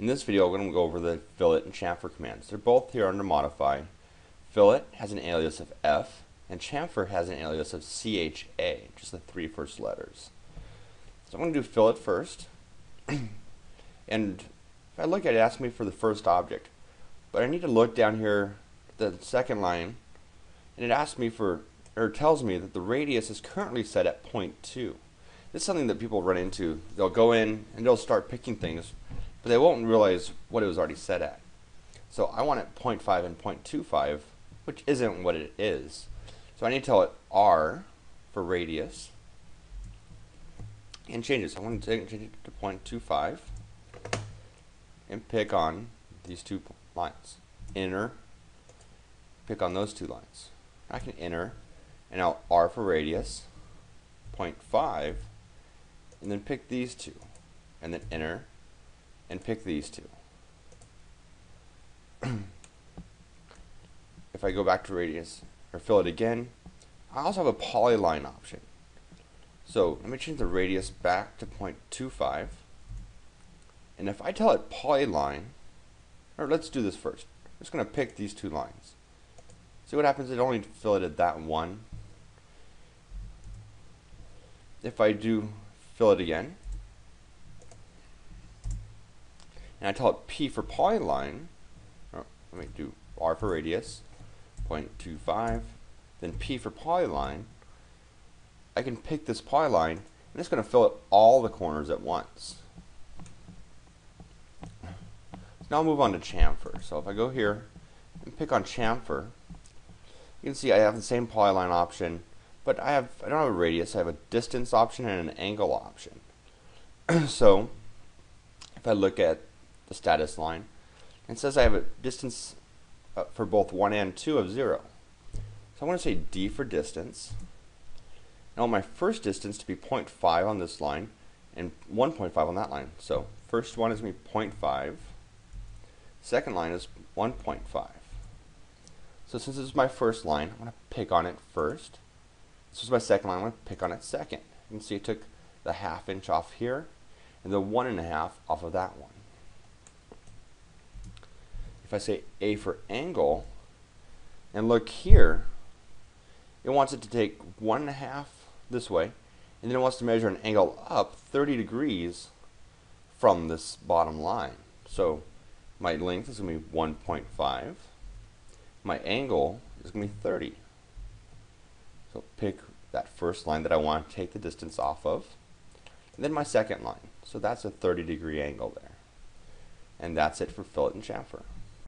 In this video, we're going to go over the fillet and chamfer commands. They're both here under modify. Fillet has an alias of F, and chamfer has an alias of CHA, just the three first letters. So I'm going to do fillet first. And if I look at it, it asks me for the first object. But I need to look down here at the second line, and it asks me for, or tells me that the radius is currently set at 0.2. This is something that people run into. They'll go in and they'll start picking things, but they won't realize what it was already set at. So I want it 0.5 and 0.25, which isn't what it is. So I need to tell it R for radius and change it. So I'm going to change it to 0.25 and pick on these two lines. Enter, pick on those two lines. I can enter, and now R for radius, 0.5, and then pick these two, and then enter, and pick these two. If I go back to radius, or fill it again, I also have a polyline option. So let me change the radius back to 0.25, and if I tell it polyline, or let's do this first. I'm just going to pick these two lines. See what happens, it only filleted that one. If I do fillet again, and I tell it P for polyline, or let me do R for radius, 0.25, then P for polyline, I can pick this polyline, and it's going to fillet all the corners at once. So now I'll move on to chamfer. So if I go here and pick on chamfer, you can see I have the same polyline option, but I don't have a radius, I have a distance option and an angle option. So if I look at the status line, it says I have a distance for both 1 and 2 of 0. So I'm going to say D for distance. I want my first distance to be 0.5 on this line and 1.5 on that line. So first one is going to be 0.5, second line is 1.5. So since this is my first line, I'm going to pick on it first. This is my second line, I'm going to pick on it second. You can see it took the half inch off here and the 1.5 off of that one. If I say A for angle and look here, it wants it to take 1.5 this way, and then it wants to measure an angle up 30 degrees from this bottom line. So my length is going to be 1.5. My angle is going to be 30. So pick that first line that I want to take the distance off of, and then my second line. So that's a 30 degree angle there. And that's it for fillet and chamfer.